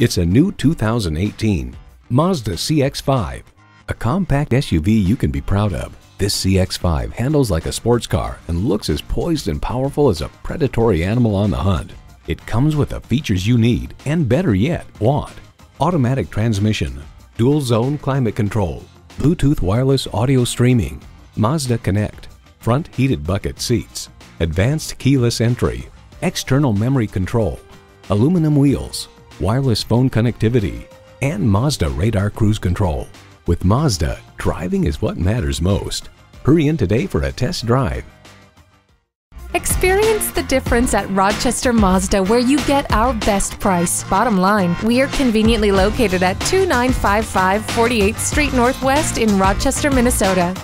It's a new 2018 Mazda CX-5, a compact SUV you can be proud of. This CX-5 handles like a sports car and looks as poised and powerful as a predatory animal on the hunt. It comes with the features you need and, better yet, want: automatic transmission, dual zone climate control, Bluetooth wireless audio streaming, Mazda Connect, front heated bucket seats, advanced keyless entry, external memory control, aluminum wheels, wireless phone connectivity, and Mazda radar cruise control. With Mazda, driving is what matters most. Hurry in today for a test drive. Experience the difference at Rochester Mazda, where you get our best price. Bottom line, we are conveniently located at 2955 48th Street Northwest in Rochester, Minnesota.